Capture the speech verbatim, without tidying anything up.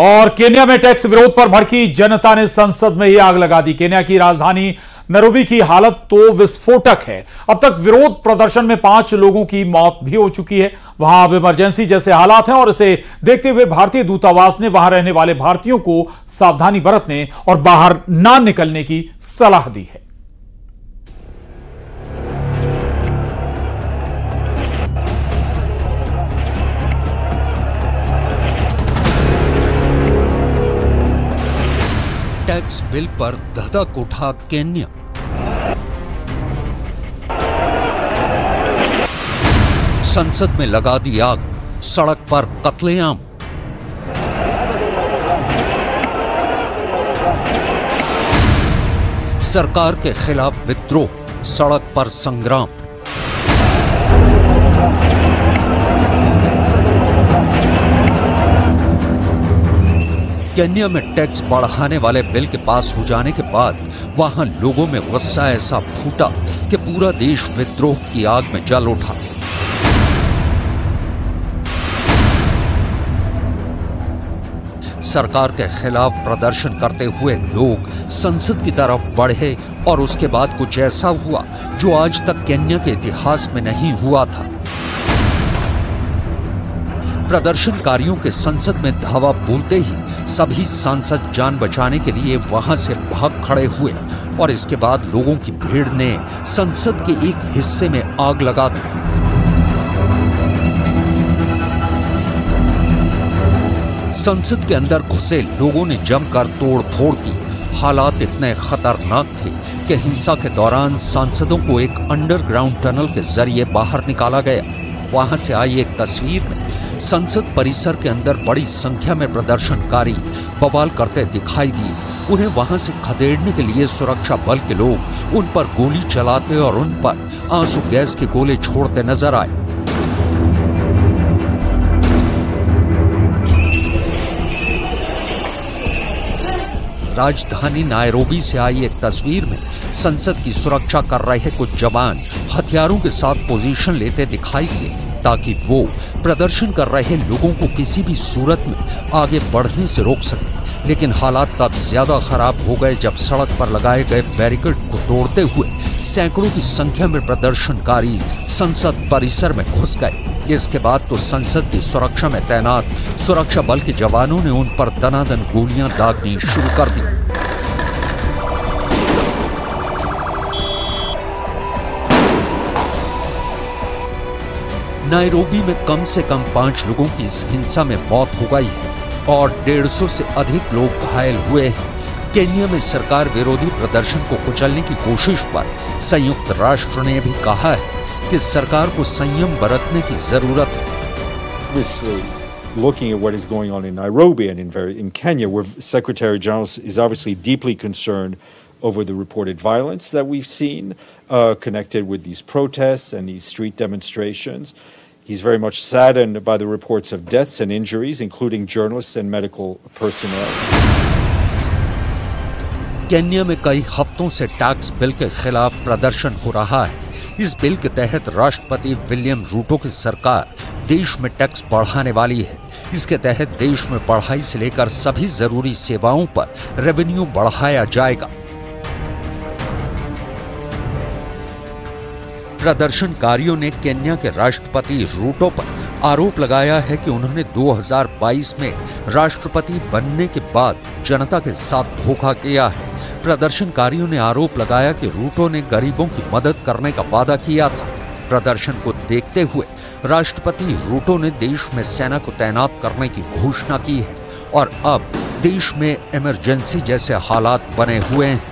और केन्या में टैक्स विरोध पर भड़की जनता ने संसद में ही आग लगा दी। केन्या की राजधानी नैरोबी की हालत तो विस्फोटक है। अब तक विरोध प्रदर्शन में पांच लोगों की मौत भी हो चुकी है। वहां अब इमरजेंसी जैसे हालात हैं और इसे देखते हुए भारतीय दूतावास ने वहां रहने वाले भारतीयों को सावधानी बरतने और बाहर ना निकलने की सलाह दी है। टैक्स बिल पर धधक उठा केन्या। संसद में लगा दी आग, सड़क पर कत्लेआम। सरकार के खिलाफ विद्रोह, सड़क पर संग्राम। केन्या में टैक्स बढ़ाने वाले बिल के पास हो जाने के बाद वहां लोगों में गुस्सा ऐसा फूटा कि पूरा देश विद्रोह की आग में जल उठा। सरकार के खिलाफ प्रदर्शन करते हुए लोग संसद की तरफ बढ़े और उसके बाद कुछ ऐसा हुआ जो आज तक केन्या के इतिहास में नहीं हुआ था। प्रदर्शनकारियों के संसद में धावा बोलते ही सभी सांसद जान बचाने के लिए वहां से भाग खड़े हुए और इसके बाद लोगों की भीड़ ने संसद के एक हिस्से में आग लगा दी। संसद के अंदर घुसे लोगों ने जमकर तोड़-फोड़ की। हालात इतने खतरनाक थे कि हिंसा के दौरान सांसदों को एक अंडरग्राउंड टनल के जरिए बाहर निकाला गया। वहां से आई एक तस्वीर में संसद परिसर के अंदर बड़ी संख्या में प्रदर्शनकारी बवाल करते दिखाई दिए। उन्हें वहां से खदेड़ने के लिए सुरक्षा बल के लोग उन पर गोली चलाते और उन पर आंसू गैस के गोले छोड़ते नजर आए। राजधानी नैरोबी से आई एक तस्वीर में संसद की सुरक्षा कर रहे कुछ जवान हथियारों के साथ पोजीशन लेते दिखाई दिए ताकि वो प्रदर्शन कर रहे लोगों को किसी भी सूरत में आगे बढ़ने से रोक सके। लेकिन हालात तब ज्यादा खराब हो गए जब सड़क पर लगाए गए बैरिकेड को तोड़ते हुए सैकड़ों की संख्या में प्रदर्शनकारी संसद परिसर में घुस गए। इसके बाद तो संसद की सुरक्षा में तैनात सुरक्षा बल के जवानों ने उन पर दनादन गोलियां दागनी शुरू कर दी। नैरोबी में कम से कम पांच लोगों की इस हिंसा में मौत हो गई है और डेढ़ सौ से अधिक लोग घायल हुए हैं। केन्या में सरकार विरोधी प्रदर्शन को कुचलने की कोशिश पर संयुक्त राष्ट्र ने भी कहा है कि सरकार को संयम बरतने की जरूरत है। Looking at what is going on in Nairobi and in in Kenya, where Secretary General is obviously deeply concerned over the reported violence that we've seen uh, connected with these protests and these street demonstrations. He's very much saddened by the reports of deaths and injuries, including journalists and medical personnel. Kenya में कई हफ्तों से tax bill के खिलाफ प्रदर्शन हो रहा है। इस बिल के तहत राष्ट्रपति विलियम रूटो की सरकार देश में टैक्स बढ़ाने वाली है। इसके तहत देश में पढ़ाई से लेकर सभी जरूरी सेवाओं पर रेवेन्यू बढ़ाया जाएगा। प्रदर्शनकारियों ने केन्या के राष्ट्रपति रूटो पर आरोप लगाया है कि उन्होंने दो हज़ार बाईस में राष्ट्रपति बनने के बाद जनता के साथ धोखा किया है। प्रदर्शनकारियों ने आरोप लगाया कि रूटो ने गरीबों की मदद करने का वादा किया था। प्रदर्शन को देखते हुए राष्ट्रपति रूटो ने देश में सेना को तैनात करने की घोषणा की है और अब देश में इमरजेंसी जैसे हालात बने हुए हैं।